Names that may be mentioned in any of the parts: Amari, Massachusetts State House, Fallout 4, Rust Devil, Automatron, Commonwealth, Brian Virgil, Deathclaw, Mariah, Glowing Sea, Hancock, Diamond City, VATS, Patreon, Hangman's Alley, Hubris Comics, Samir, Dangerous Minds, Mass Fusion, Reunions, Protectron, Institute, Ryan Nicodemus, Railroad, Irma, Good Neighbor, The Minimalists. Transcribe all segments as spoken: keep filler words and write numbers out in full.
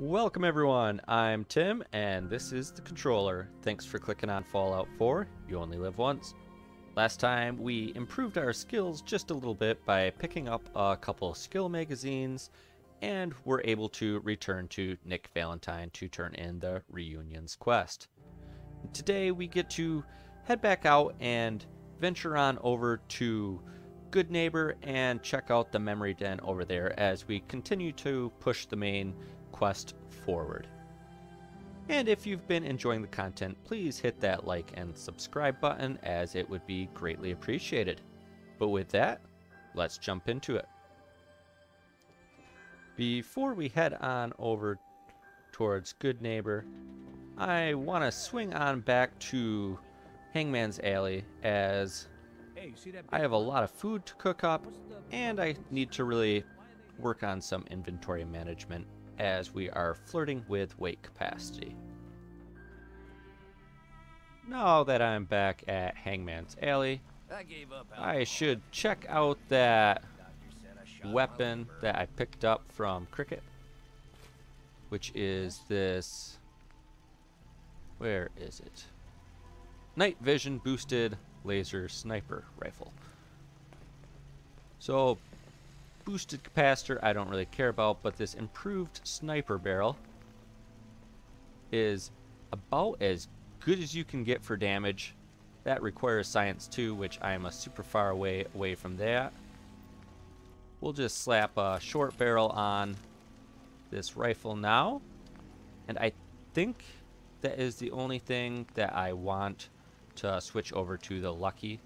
Welcome everyone, I'm Tim, and this is The Controller. Thanks for clicking on Fallout four, You Only Live Once. Last time we improved our skills just a little bit by picking up a couple skill magazines, and we're able to return to Nick Valentine to turn in the Reunions quest. Today we get to head back out and venture on over to Good Neighbor and check out the Memory Den over there as we continue to push the main quest forward. And if you've been enjoying the content, please hit that like and subscribe button, as it would be greatly appreciated. But with that, let's jump into it. Before we head on over towards Good Neighbor, I want to swing on back to Hangman's Alley, as I have a lot of food to cook up and I need to really work on some inventory management, as we are flirting with weight capacity. Now that I'm back at Hangman's Alley, I, gave up I should check out that weapon that I picked up from Cricket, which is this, where is it? Night vision boosted laser sniper rifle. So boosted capacitor I don't really care about, but this improved sniper barrel is about as good as you can get for damage. That requires science two, which I am a super far away away from that. We'll just slap a short barrel on this rifle now, and I think that is the only thing that I want to switch over to the lucky.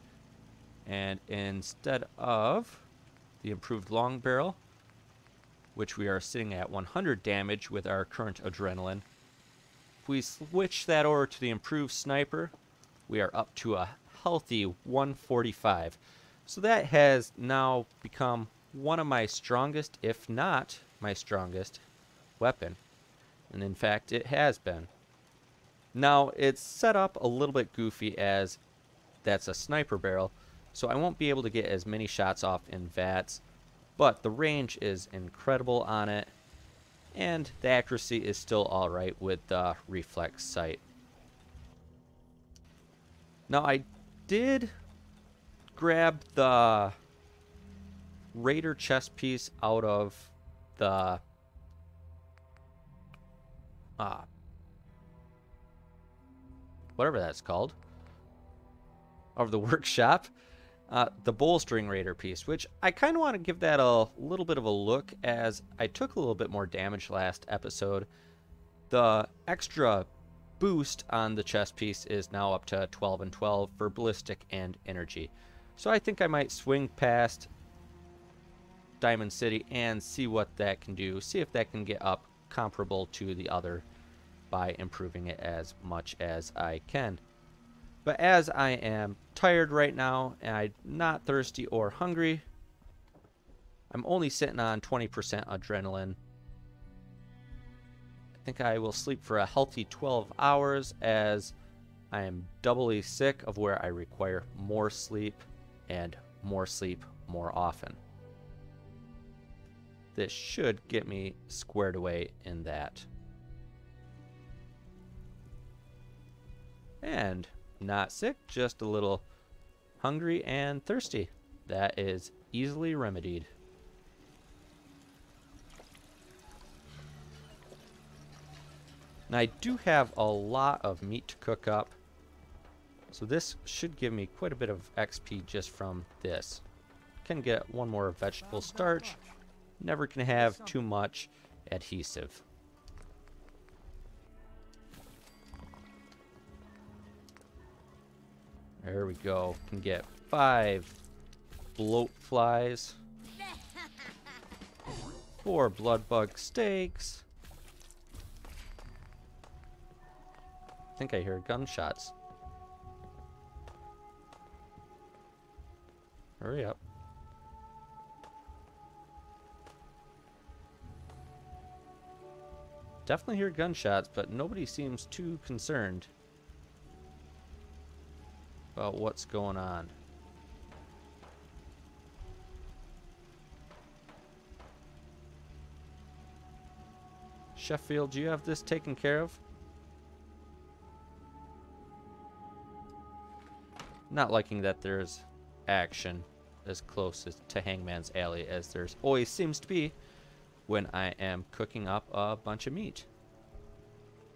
And instead of the improved long barrel, which we are sitting at one hundred damage with our current adrenaline, if we switch that over to the improved sniper, we are up to a healthy one forty-five. So that has now become one of my strongest, if not my strongest, weapon. And in fact, it has been. Now, it's set up a little bit goofy, as that's a sniper barrel, so I won't be able to get as many shots off in VATS, but the range is incredible on it, and the accuracy is still alright with the reflex sight. Now, I did grab the Raider chest piece out of the uh, whatever that's called, of the workshop. Uh, the bolstering Raider piece, which I kind of want to give that a little bit of a look, as I took a little bit more damage last episode. The extra boost on the chest piece is now up to twelve and twelve for ballistic and energy. So I think I might swing past Diamond City and see what that can do, see if that can get up comparable to the other by improving it as much as I can. But as I am tired right now, and I'm not thirsty or hungry, I'm only sitting on twenty percent adrenaline. I think I will sleep for a healthy twelve hours, as I am doubly sick, of where I require more sleep, and more sleep more often. This should get me squared away in that. And not sick, just a little hungry and thirsty. That is easily remedied. Now I do have a lot of meat to cook up, so this should give me quite a bit of X P just from this. Can get one more vegetable starch. Never can have too much adhesive. There we go. Can get five bloat flies, four blood bug steaks. I think I hear gunshots. Hurry up. Definitely hear gunshots, but nobody seems too concerned about what's going on. Sheffield, do you have this taken care of? Not liking that there's action as close as to Hangman's Alley as there's always seems to be when I am cooking up a bunch of meat.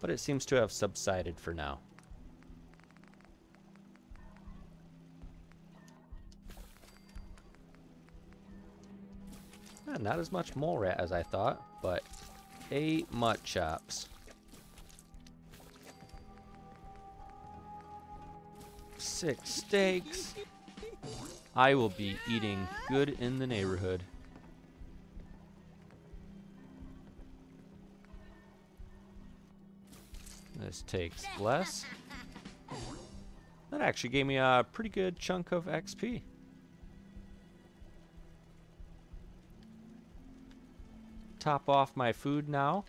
But it seems to have subsided for now. Eh, not as much mole rat as I thought, but eight mutt chops. Six steaks. I will be eating good in the neighborhood. This takes less. That actually gave me a pretty good chunk of X P. Top off my food now.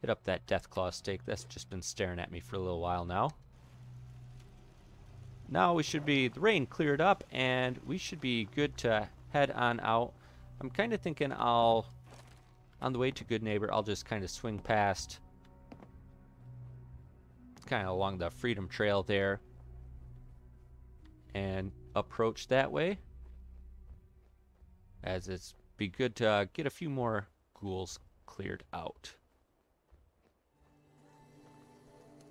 Hit up that Deathclaw steak. That's just been staring at me for a little while now. Now we should be... The rain cleared up, and we should be good to head on out. I'm kind of thinking I'll... On the way to Good Neighbor, I'll just kind of swing past. Kind of along the Freedom Trail there. And approach that way. As it's be good to uh, get a few more ghouls cleared out.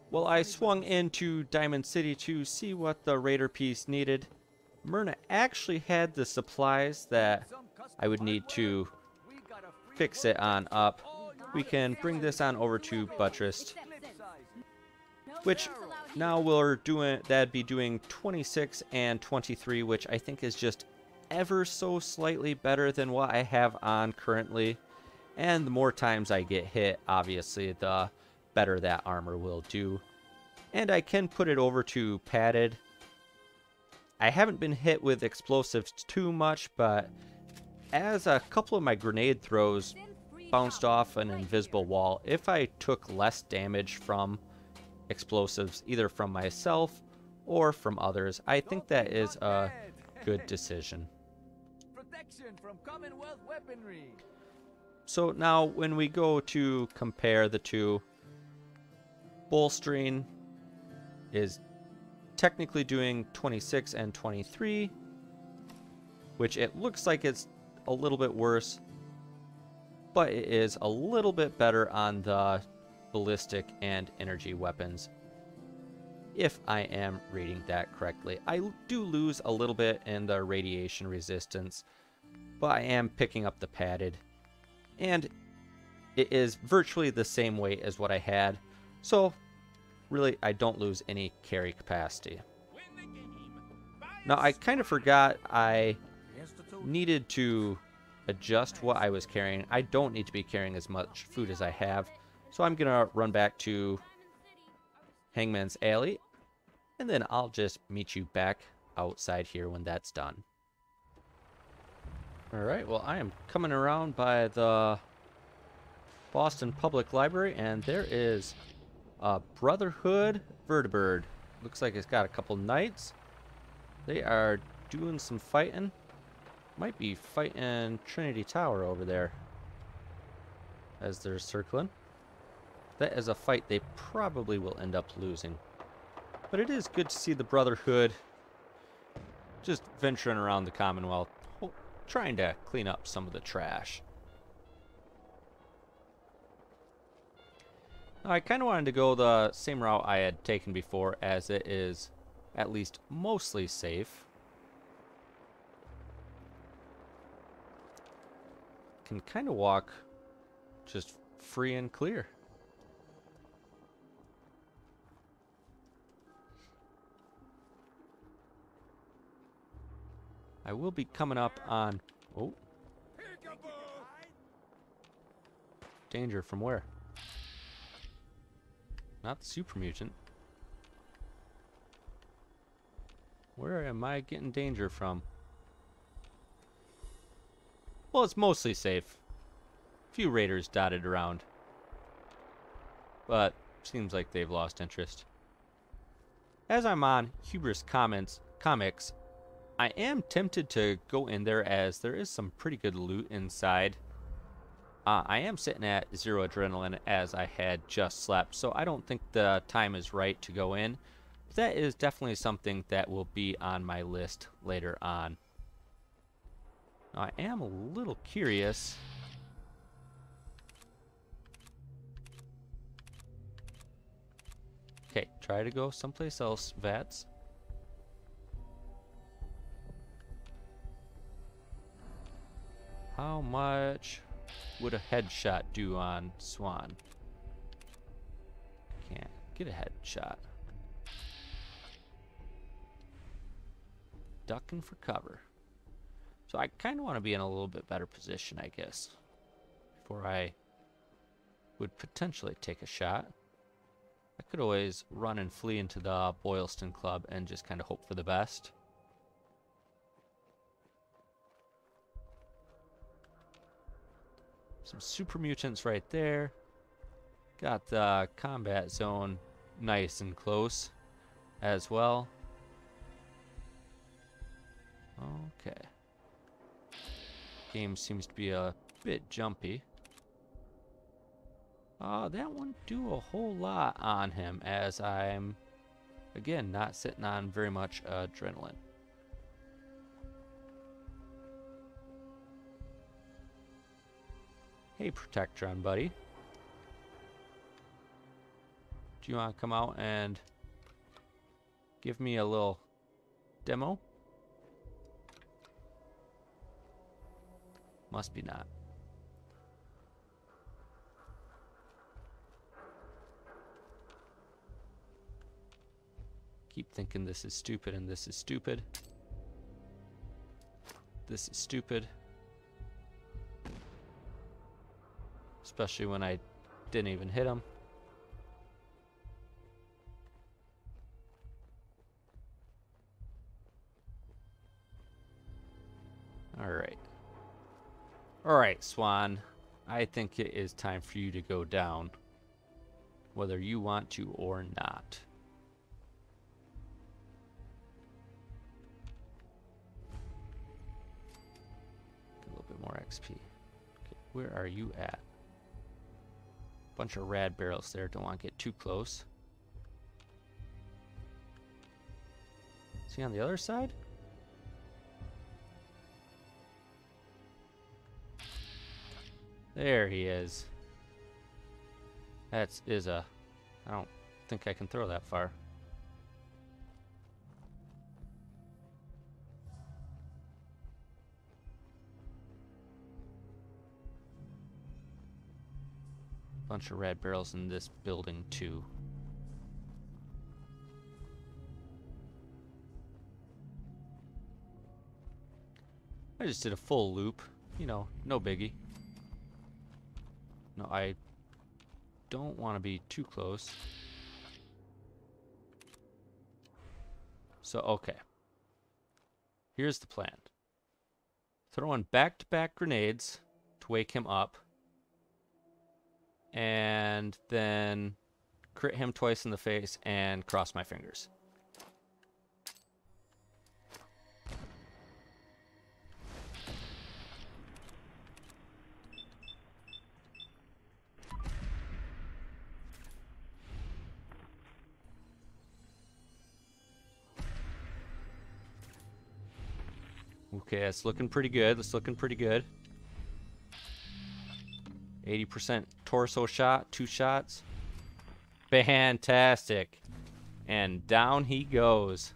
Well, I swung into Diamond City to see what the raider piece needed. Myrna actually had the supplies that I would need to fix it on up. We can bring this on over to Buttress, which now we're doing, that'd be doing twenty-six and twenty-three, which I think is just ever so slightly better than what I have on currently. And the more times I get hit, obviously, the better that armor will do. And I can put it over to padded. I haven't been hit with explosives too much, but as a couple of my grenade throws bounced off an invisible wall, if I took less damage from explosives, either from myself or from others, I think that is a good decision. Protection from Commonwealth weaponry. So now when we go to compare the two, bolstering is technically doing twenty-six and twenty-three, which it looks like it's a little bit worse, but it is a little bit better on the ballistic and energy weapons, if I am reading that correctly. I do lose a little bit in the radiation resistance, but I am picking up the padded, and it is virtually the same weight as what I had. So, really, I don't lose any carry capacity. Now, I kind of forgot I needed to adjust what I was carrying. I don't need to be carrying as much food as I have. So I'm going to run back to Hangman's Alley. And then I'll just meet you back outside here when that's done. Alright, well, I am coming around by the Boston Public Library, and there is... Uh, Brotherhood Vertibird. Looks like it's got a couple knights. They are doing some fighting. Might be fighting Trinity Tower over there as they're circling. That is a fight they probably will end up losing. But it is good to see the Brotherhood just venturing around the Commonwealth, trying to clean up some of the trash. I kind of wanted to go the same route I had taken before, as it is at least mostly safe. Can kind of walk just free and clear. I will be coming up on... Oh. Danger from where? Not the Super Mutant. Where am I getting danger from? Well, it's mostly safe. A few raiders dotted around. But seems like they've lost interest. As I'm on Hubris Comics, I am tempted to go in there as there is some pretty good loot inside. Uh, I am sitting at zero adrenaline as I had just slept, so I don't think the time is right to go in. But that is definitely something that will be on my list later on. Now, I am a little curious. Okay, try to go someplace else, VATS. How much would a headshot do on Swan? Can't get a headshot. Ducking for cover. So I kind of want to be in a little bit better position, I guess, before I would potentially take a shot. I could always run and flee into the Boylston Club and just kind of hope for the best. Some super mutants right there. Got the combat zone nice and close as well. Okay. Game seems to be a bit jumpy. Uh, that wouldn't do a whole lot on him as I'm, again, not sitting on very much adrenaline. Hey, Protectron, buddy. Do you want to come out and give me a little demo? Must be not. Keep thinking this is stupid and this is stupid. This is stupid. Especially when I didn't even hit him. Alright. Alright, Swan. I think it is time for you to go down. Whether you want to or not. Get a little bit more X P. Okay, where are you at? Bunch of rad barrels there, don't want to get too close. Is he on the other side? There he is. That is a... I don't think I can throw that far. Bunch of rad barrels in this building too. I just did a full loop, you know, no biggie. No, I don't want to be too close. So, okay. Here's the plan. Throwing back-to-back grenades to wake him up. And then crit him twice in the face and cross my fingers. Okay, that's looking pretty good. That's looking pretty good. eighty percent torso shot, two shots. Fantastic. And down he goes.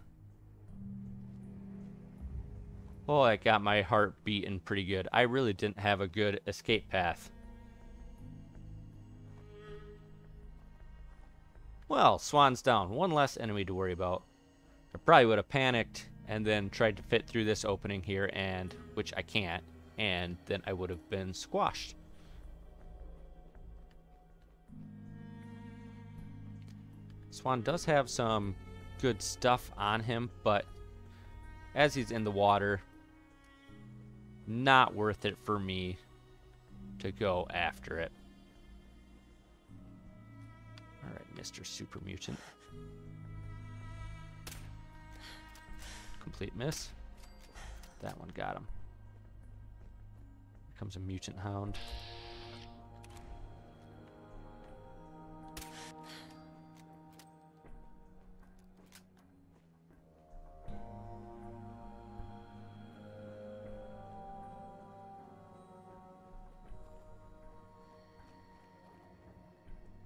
Oh, that got my heart beating pretty good. I really didn't have a good escape path. Well, Swan's down. One less enemy to worry about. I probably would have panicked and then tried to fit through this opening here, and which I can't, and then I would have been squashed. Swan does have some good stuff on him, but as he's in the water, not worth it for me to go after it. All right, Mister Super Mutant. Complete miss. That one got him. Here comes a mutant hound.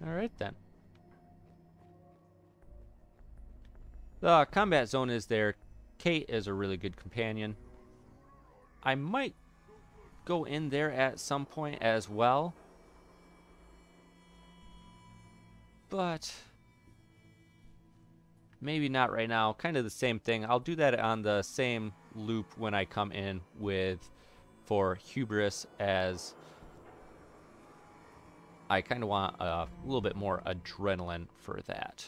Alright then. The Combat Zone is there. Kate is a really good companion. I might go in there at some point as well. But maybe not right now. Kind of the same thing. I'll do that on the same loop when I come in with for Hubris, as I kind of want a little bit more adrenaline for that.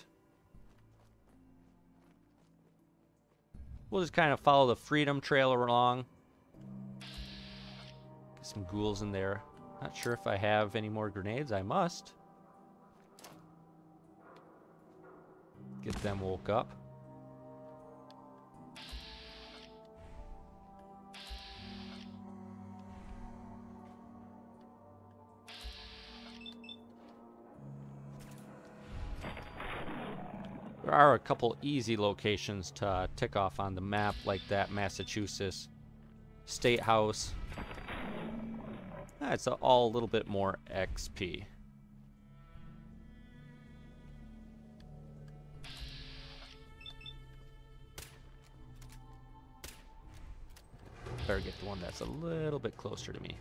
We'll just kind of follow the Freedom Trail along. Get some ghouls in there. Not sure if I have any more grenades. I must. Get them woke up. There are a couple easy locations to tick off on the map, like that Massachusetts State House. That's all a little bit more X P. Better get the one that's a little bit closer to me.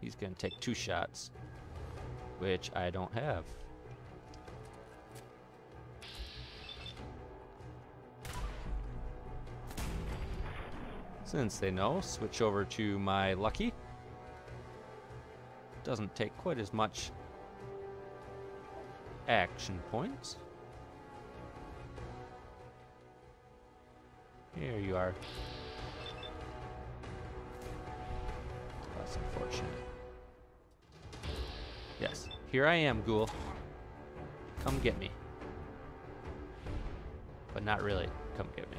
He's gonna take two shots, which I don't have. Since they know, switch over to my lucky. Doesn't take quite as much action points. Here you are. That's unfortunate. Yes, here I am, ghoul. Come get me. But not really, come get me.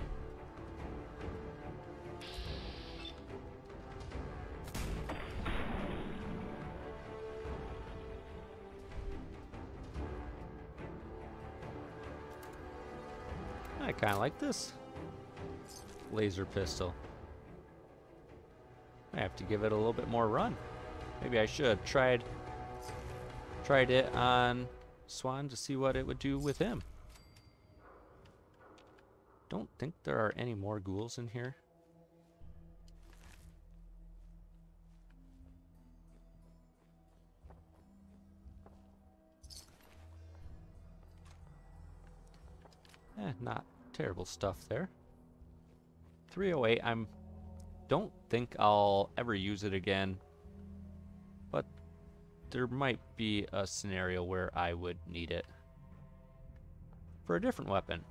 Kind of like this laser pistol. I have to give it a little bit more run. Maybe I should have tried tried it on Swan to see what it would do with him. Don't think there are any more ghouls in here. Eh, not terrible stuff there. three oh eight, I'm don't think I'll ever use it again, but there might be a scenario where I would need it for a different weapon.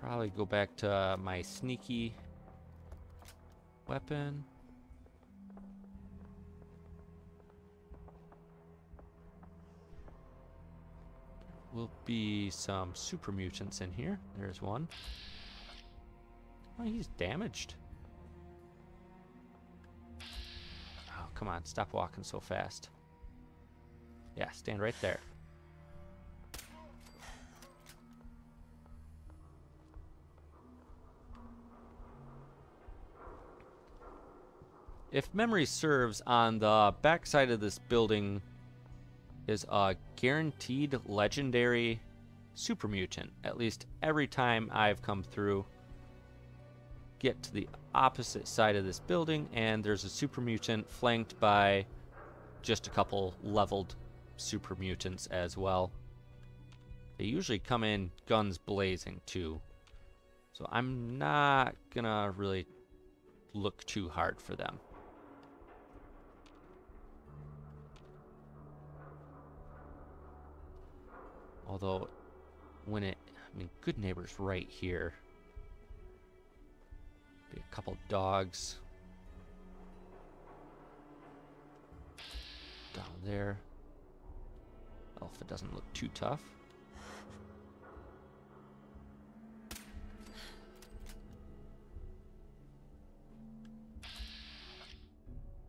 Probably go back to my sneaky weapon. Will be some super mutants in here. There's one. Oh, he's damaged. Oh, come on, stop walking so fast. Yeah, stand right there. If memory serves, on the backside of this building is a guaranteed legendary super mutant. At least every time I've come through, get to the opposite side of this building and there's a super mutant flanked by just a couple leveled super mutants as well. They usually come in guns blazing too, so I'm not gonna really look too hard for them. Although, when it, I mean, Good Neighbor's right here. Be a couple dogs down there. Alpha doesn't look too tough.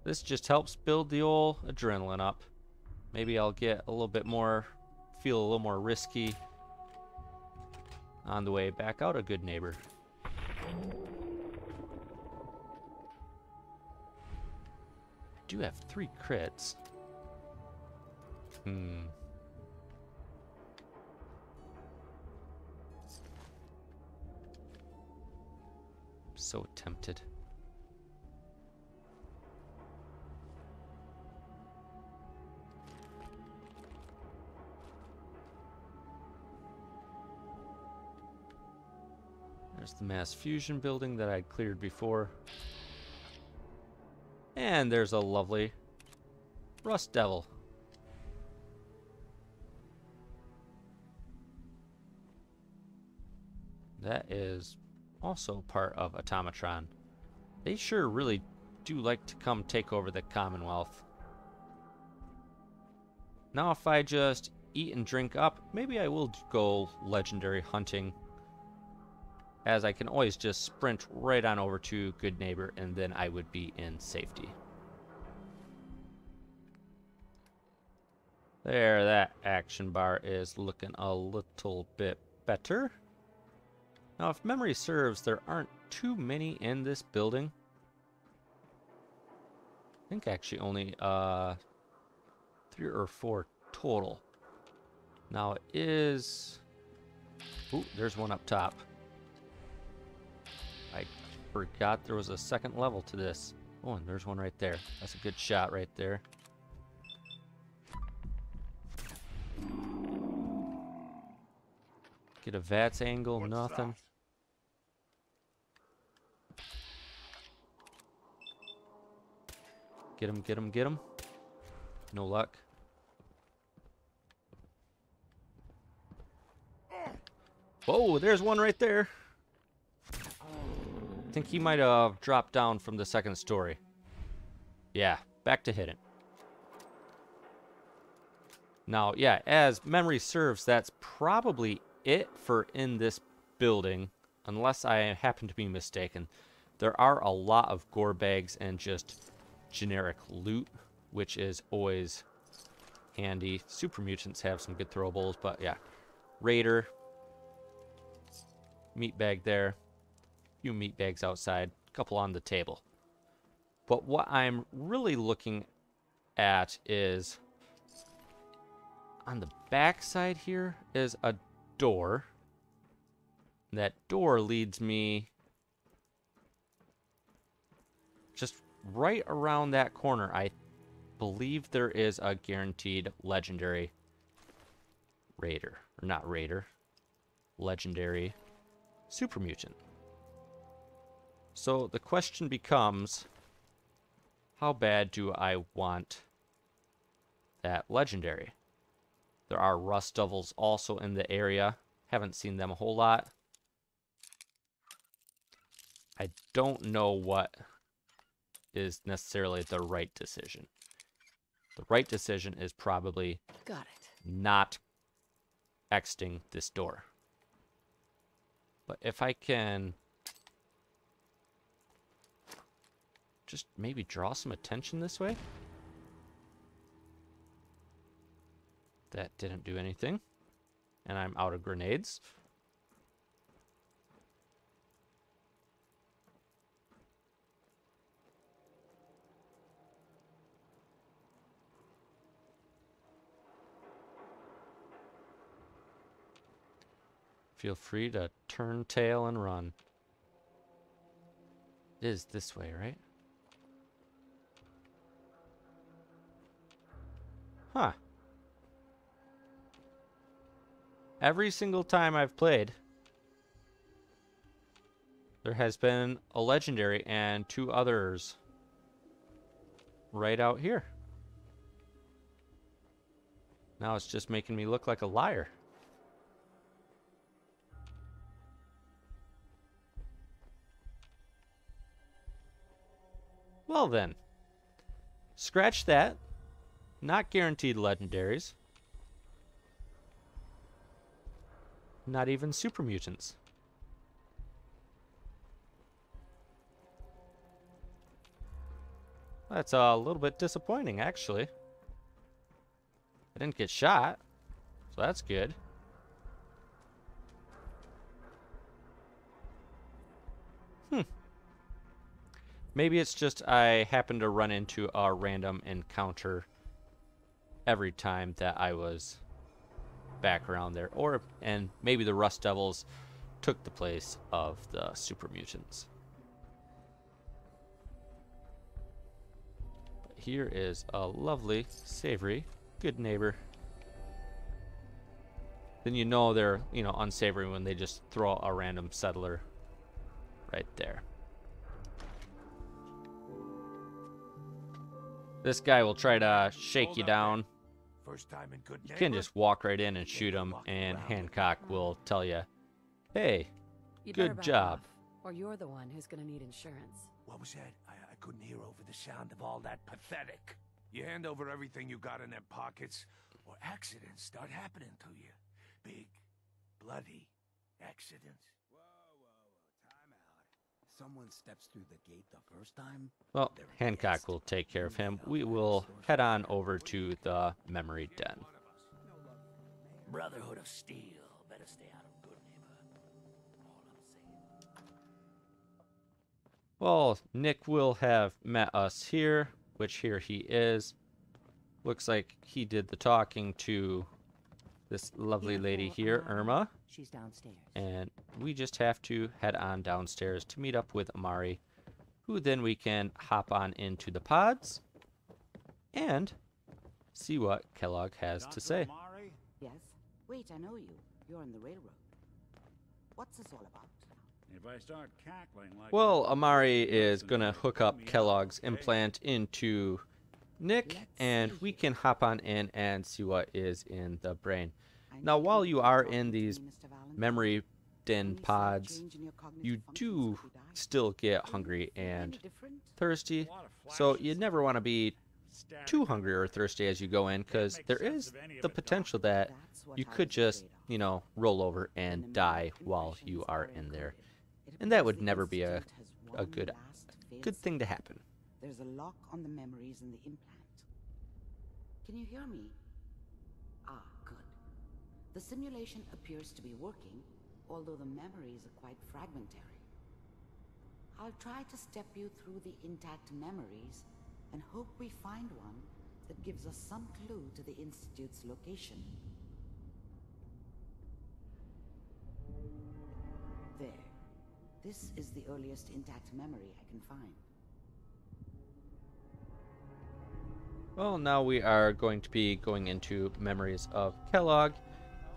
This just helps build the old adrenaline up. Maybe I'll get a little bit more, feel a little more risky on the way back out of Good Neighbor. I do have three crits. Hmm. So tempted. There's the Mass Fusion building that I'd cleared before. And there's a lovely Rust Devil. That is also part of Automatron. They sure really do like to come take over the Commonwealth. Now if I just eat and drink up, maybe I will go legendary hunting, as I can always just sprint right on over to Good Neighbor and then I would be in safety. There, that action bar is looking a little bit better. Now, if memory serves, there aren't too many in this building. I think actually only uh, three or four total. Now it is... Ooh, there's one up top. I forgot there was a second level to this. Oh, and there's one right there. That's a good shot right there. Get a VATS angle, What's nothing. That? Get him, get him, get him. No luck. Whoa, there's one right there. I think he might have dropped down from the second story. Yeah, back to hidden. Now, yeah, as memory serves, that's probably it for in this building, unless I happen to be mistaken. There are a lot of gore bags and just generic loot, which is always handy. Super Mutants have some good throwables, but yeah. Raider, meat bag there, a few meat bags outside, a couple on the table. But what I'm really looking at is on the back side here is a door. That door leads me just right around that corner. I believe there is a guaranteed legendary raider, or not raider, legendary super mutant. So the question becomes, how bad do I want that legendary? There are Rust Devils also in the area. Haven't seen them a whole lot. I don't know what is necessarily the right decision. The right decision is probably Got it. not exiting this door. But if I can just maybe draw some attention this way. That didn't do anything. And I'm out of grenades. Feel free to turn tail and run. It is this way, right? Huh. Every single time I've played, there has been a legendary and two others right out here. Now it's just making me look like a liar. Well then, scratch that. Not guaranteed legendaries. Not even super mutants. That's a little bit disappointing, actually. I didn't get shot, so that's good. Hmm. Maybe it's just I happened to run into a random encounter every time that I was back around there. Or, and maybe the Rust Devils took the place of the Super Mutants. But here is a lovely, savory Good Neighbor. Then you know they're, you know, unsavory when they just throw a random settler right there. This guy will try to shake Hold you down. Up, First time in Good Neighbor. You can just walk right in and shoot him, and around. Hancock will tell you, "Hey, you good job." Off, or you're the one who's going to need insurance. What was that? I, I couldn't hear over the sound of all that pathetic. You hand over everything you got in their pockets, or accidents start happening to you. Big, bloody accidents. Whoa, whoa, whoa. Time out. Someone steps through the gate the first time. Well, Hancock will take care of him. We will head on over to the Memory Den. Brotherhood of Steel. Better stay out of Good Neighbor. All I'm saying. Well, Nick will have met us here. Which here he is. Looks like he did the talking to this lovely lady here, Irma. She's downstairs. And we just have to head on downstairs to meet up with Amari, who then we can hop on into the pods and see what Kellogg has to say. Amari? Yes. Wait, I know you. You're on the railroad. What's this all about? If I start cackling like well, Amari is going to hook up Kellogg's implant into Nick, and we can hop on in and see what is in the brain. Now, while you are in these memory den pods, you do still get hungry and thirsty, so you never want to be too hungry or thirsty as you go in, because there is the potential that you could just, you know, roll over and die while you are in there. And that would never be a, a good, good thing to happen. There's a lock on the memories in the implant. Can you hear me? Ah, good. The simulation appears to be working, although the memories are quite fragmentary. I'll try to step you through the intact memories and hope we find one that gives us some clue to the Institute's location. There. This is the earliest intact memory I can find. Well, now we are going to be going into memories of Kellogg.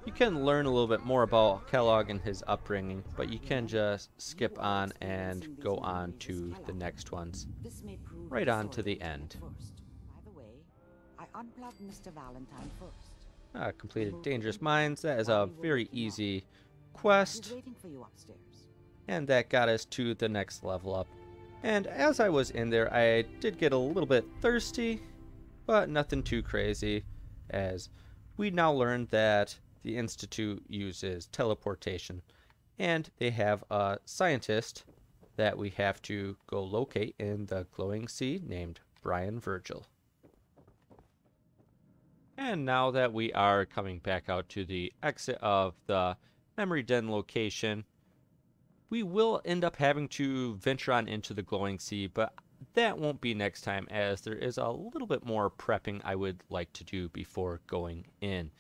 You can learn a little bit more about Kellogg and his upbringing, but you can just skip on and go on to the next ones, right on to the end. By the way, I unplugged Mister Valentine first. Ah, completed Dangerous Minds. That is a very easy quest. And that got us to the next level up. And as I was in there, I did get a little bit thirsty, but nothing too crazy, as we now learned that the Institute uses teleportation, and they have a scientist that we have to go locate in the Glowing Sea named Brian Virgil. And now that we are coming back out to the exit of the Memory Den location, we will end up having to venture on into the Glowing Sea, but that won't be next time, as there is a little bit more prepping I would like to do before going in.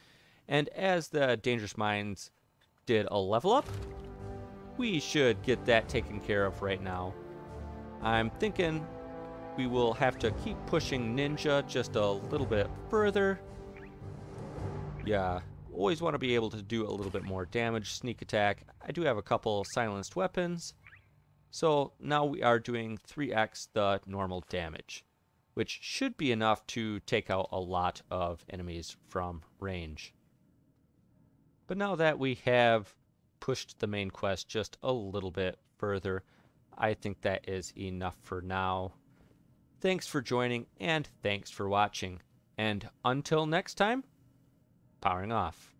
And as the Dangerous Minds did a level up, we should get that taken care of right now. I'm thinking we will have to keep pushing Ninja just a little bit further. Yeah. Always want to be able to do a little bit more damage, sneak attack. I do have a couple silenced weapons. So now we are doing three X the normal damage, which should be enough to take out a lot of enemies from range. But now that we have pushed the main quest just a little bit further, I think that is enough for now. Thanks for joining, and thanks for watching. And until next time, powering off.